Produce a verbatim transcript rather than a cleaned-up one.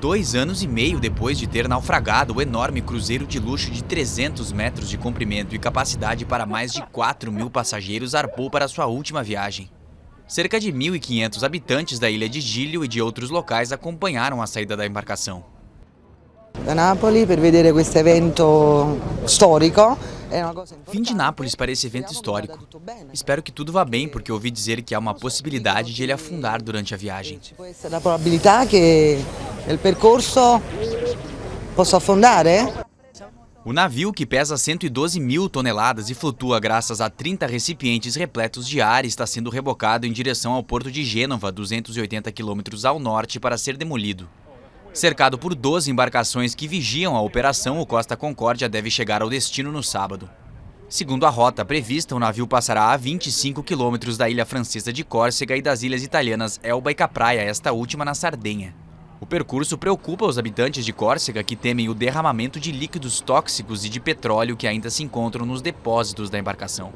dois anos e meio depois de ter naufragado o enorme cruzeiro de luxo de trezentos metros de comprimento e capacidade para mais de quatro mil passageiros, zarpou para sua última viagem. Cerca de mil e quinhentos habitantes da ilha de Giglio e de outros locais acompanharam a saída da embarcação. Da Nápoles para ver este evento histórico. Vim de Nápoles para esse evento histórico. Espero que tudo vá bem, porque ouvi dizer que há uma possibilidade de ele afundar durante a viagem. A probabilidade que o percurso possa afundar, é? O navio, que pesa cento e doze mil toneladas e flutua graças a trinta recipientes repletos de ar, está sendo rebocado em direção ao porto de Gênova, duzentos e oitenta quilômetros ao norte, para ser demolido. Cercado por doze embarcações que vigiam a operação, o Costa Concórdia deve chegar ao destino no sábado. Segundo a rota prevista, o navio passará a vinte e cinco quilômetros da ilha francesa de Córcega e das ilhas italianas Elba e Capraia, esta última na Sardenha. O percurso preocupa os habitantes de Córcega, que temem o derramamento de líquidos tóxicos e de petróleo que ainda se encontram nos depósitos da embarcação.